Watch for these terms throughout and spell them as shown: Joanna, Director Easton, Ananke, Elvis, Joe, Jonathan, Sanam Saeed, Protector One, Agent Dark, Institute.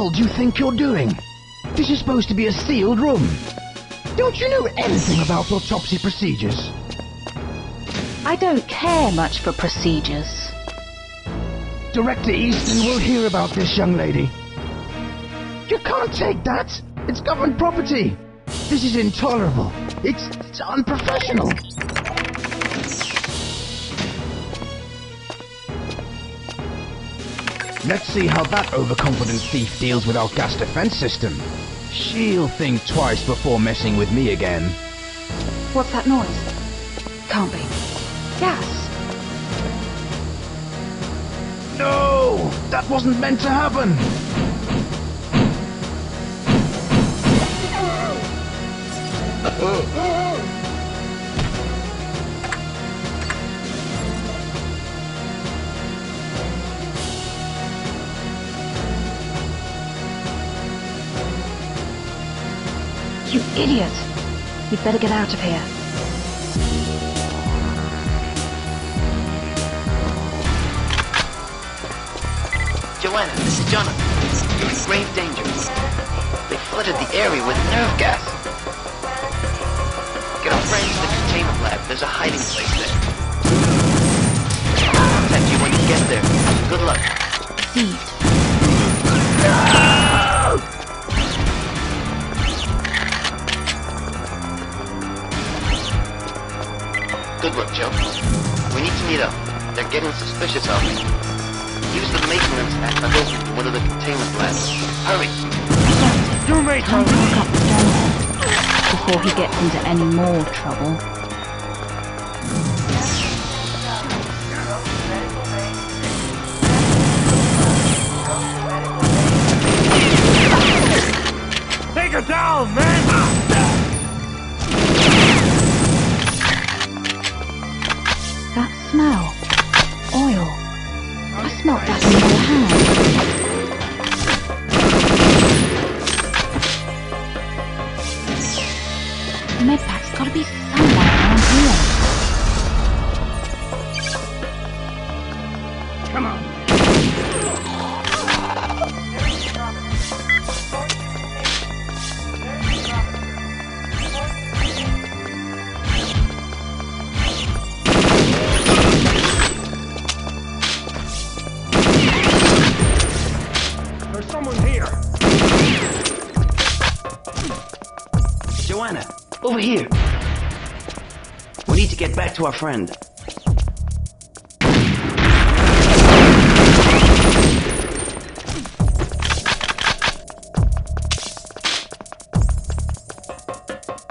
hell do you think you're doing? This is supposed to be a sealed room. Don't you know anything about autopsy procedures? I don't care much for procedures. Director Easton will hear about this, young lady. You can't take that! It's government property! This is intolerable. It's unprofessional. Let's see how that overconfident thief deals with our gas defense system. She'll think twice before messing with me again. What's that noise? Can't be. Gas! No! That wasn't meant to happen! You idiot! You'd better get out of here. Joanna, this is Jonathan. You're in grave danger. They flooded the area with nerve gas. Get our friends to the containment lab. There's a hiding place there. I'll contact you when you get there. Good luck. Thieved. No! Good work, Joe. We need to meet up. They're getting suspicious of me. Use the maintenance act. I'll go to one of the containment labs. Hurry! You're right, time to look up the Jonathan before he gets into any more trouble. Take her down, man! Smell. Oil. I smelt that in my hand. The medpack's gotta be somewhere around here. Come on. Over here. We need to get back to our friend.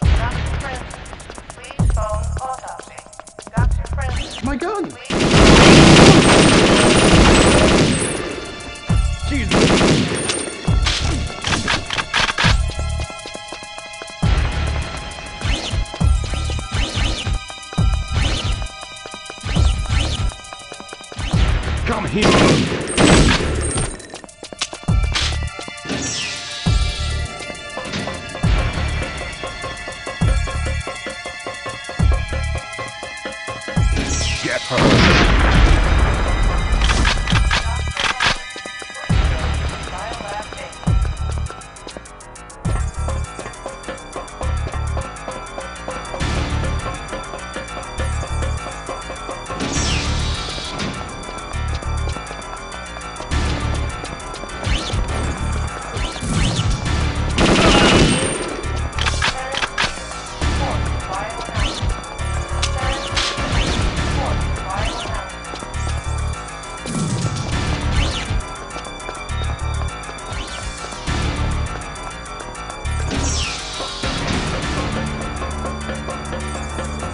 Dr. Friend, please phone autopsy. Dr. Friend, my gun! Come here! Get her!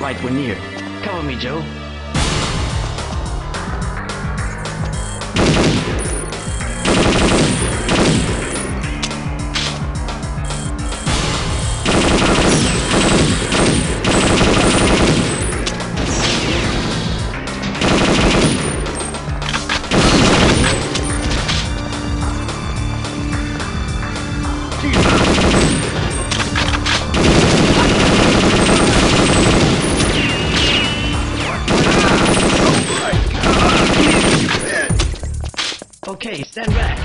right when near. Cover me, Joe. Okay, stand back.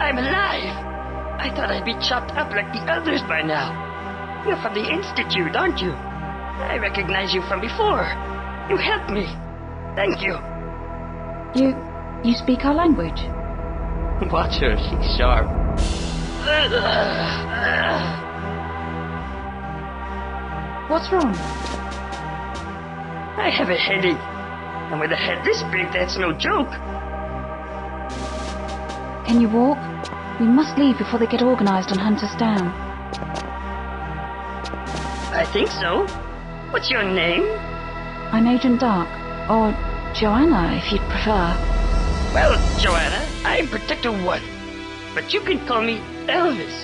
I'm alive! I thought I'd be chopped up like the others by now. You're from the Institute, aren't you? I recognize you from before. You helped me. Thank you. You speak our language? Watch her, she's sharp. What's wrong? I have a headache. And with a head this big, that's no joke. Can you walk? We must leave before they get organized and hunt us down. I think so. What's your name? I'm Agent Dark, or Joanna, if you'd prefer. Well, Joanna, I'm Protector One, but you can call me Elvis.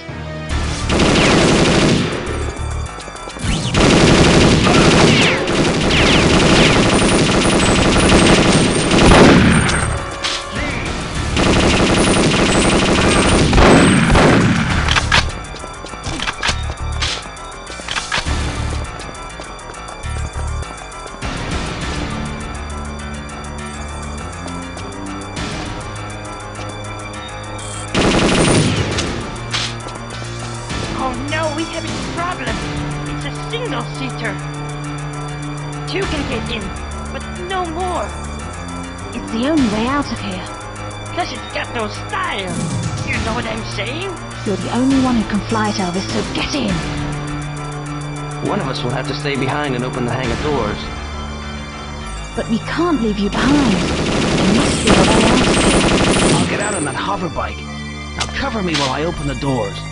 We have a problem. It's a single-seater. Two can get in, but no more. It's the only way out of here. Plus it's got no style. You know what I'm saying? You're the only one who can fly it, Elvis, so get in. One of us will have to stay behind and open the hangar doors. But we can't leave you behind. There must be a way out of here. I'll get out on that hover bike. Now cover me while I open the doors.